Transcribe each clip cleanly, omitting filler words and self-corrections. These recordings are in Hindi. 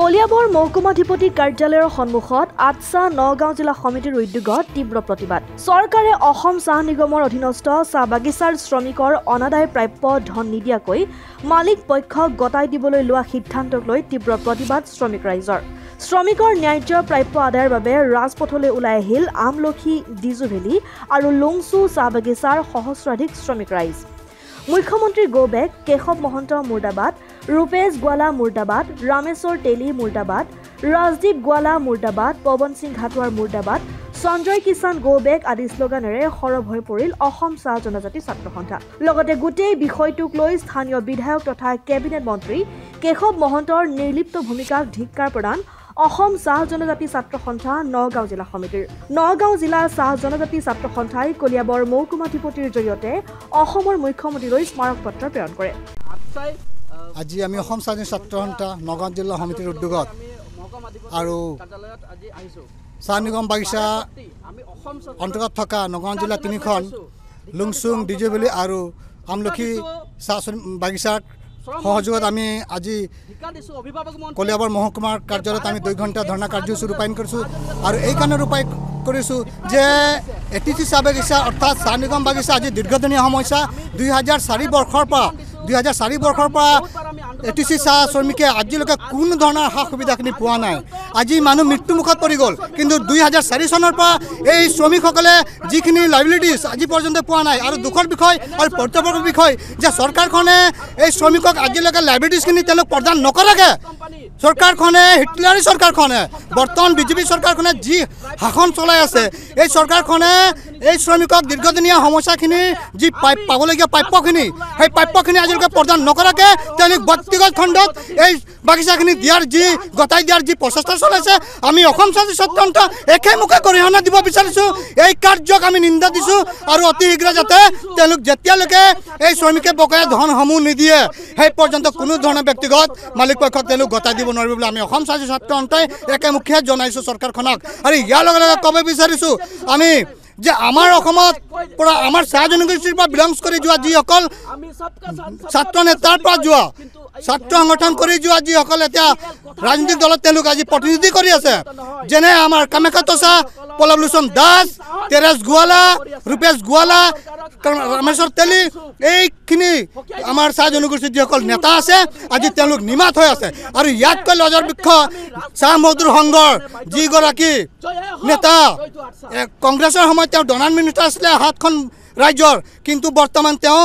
কলিয়াবৰ মহকুমাধিপতি কাৰ্যালয়ৰ সন্মুখত আটছা নগাঁও জিলা সমিতিৰ উদ্যোগত তীব্ৰ প্ৰতিবাদ। চৰকাৰে অসম চাহ নিগমৰ অধীনস্থ চাহ বাগিচাৰ শ্ৰমিকৰ অনাদায় প্ৰাপ্য ধন নিদিয়াকৈ মালিক পক্ষক গতাই দিবলৈ লোৱা সিদ্ধান্তক লৈ তীব্ৰ প্ৰতিবাদ শ্ৰমিক ৰাইজৰ। শ্ৰমিকৰ ন্যায্য প্ৰাপ্য আদায়ৰ বাবে ৰাজপথলৈ ওলাই আহিল আমলখি, ডিজুভেলি আৰু লংছু চাহ বাগিচাৰ সহস্ৰাধিক শ্ৰমিক ৰাইজ। मुख्यमंत्री गौबेग, केशव महंत मुर्दाबाद, रूपेश ग्वाला मुर्दाबाद, रामेश्वर तेली मुर्दाबाद, राजदीप ग्वाला मुर्दाबाद, पवन सिंह घाटवार मुर्दाबाद, संजय किसान गौबेग आदि स्लोगानेरे खरब हो परिल असम चाह जनजाति छात्र सन्था। लगते गोटे विषयटुक लई स्थानीय विधायक तथा केबिनेट मंत्री केशव महंतर निर्लिप्त भूमिकाक धिक्कार प्रदान असम चाह जनजाति छात्र सन्था नगाँव जिला समितिर। नगाँव जिला चाह जनजाति छात्र सन्थाय कलियाबर मौकुमाधिपतिर जरियते असমৰ मुख्यमंत्री स्मारक पत्र प्रेरण करे। आज आम चाह छात्र सन्था नगाँव जिला समितिर उद्योगत आरो चाह निगम बागिचा अंतर्गत थका नगाँव जिला तीनिखन लुंगसुंग, डिजुभेली और आमलखी चाह बागिचा सहयोगत आम आज कलियाबर महकुमार कार्यालय 2 घंटा धरना कार्यसूची रूपायन कर रूपायन करटीसी चाह बागिचा अर्थात चाह निगम बागिचा आज दीर्घदिन समस्या 2004 बर्षर एटीसी चाह श्रमिके आजिले कौन सा सुविधा पा ना आज मानु मृत्युमुखत पड़ गल कि 2004 सनर यह श्रमिक जिखिनि लाइबिलिटीज आज पर्यटन पा ना और दुखर विषय और प्रत्येक विषय जो सरकार श्रमिक आजिले लाइबिलिटीज प्रदान नक सरकार हिटलारी सरकार बर्तमान बीजेपी सरकार जी शासन चलना यह सरकार श्रमिक दीर्घदिन समस्याखिनि जी पालगिया प्राप्यखिनि प्राप्यखिनि आज प्रदान नक व्यक्तिगत खंडत यह बागिचाखिनि दियार जी गताई दियार जी प्रचेष्टा चलैसे आम चाह छात्र एक मुखे गरिहणा दी विचारिशो यह कार्यक आम निंदा दिशो और अति शीघ्र जैसे श्रमिके बकाया धन समूह निदिए पर्यटन कोनो धरण व्यक्तिगत मालिक पक्षक गताई दी ना चाह छात्र सन्थाय एक मुखिया सरकार और इार कब विचार आम जे आमार चाह जनगोष्ठी बिलंग्स कर जी छात्र नेतार जो छात्र संगठन कर जी राजनीतिक दल आज प्रतिनिधि जेने आमार कामेखा तोसा, पल्लवलोचन दास, तेरेश गोवाला, रूपेश गोवाला, रामेश्वर तेली ये आम चाह जनगोष्ठी जी नेता आसे आज निमात हो और इतक लजारक्ष चाह मजदूर संघर जीगराकी नेता कांग्रेसर समय डनाल्ड मिनिस्टर आसे 7 राज्यर किंतु बर्तमान चाह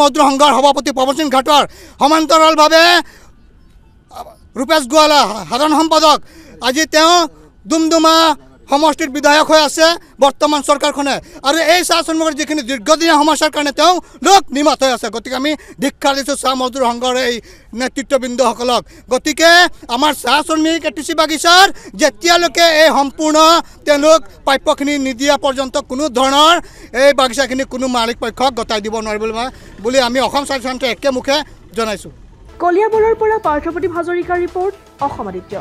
मजदूर संघर सभापति पवन सिंह घाटवार समान्तराल भावे रूपेश गोवाला साधारण सम्पादक आज डुमडुमा समष्टिर विधायक हो आसे बर्तमान सरकार और यह चाह श्रमिक जी दीर्घदिन समस्या कारण लोक निमात हो गति धिक्कार दी चाह मजदूर संघर नेतृत्वबृंद गति के आम चाह श्रमिक एटीसी बागिचार जेतियालके सम्पूर्ण प्राप्यखिनि निदिया पर्यंत कोनो धৰণৰ यह बागिचाखिनि कोनो मालिक पक्षक गताई दी ना एक मुखे कलियाबৰৰ পৰা पार्थप्रतिम हाजरिका रिपोर्ट।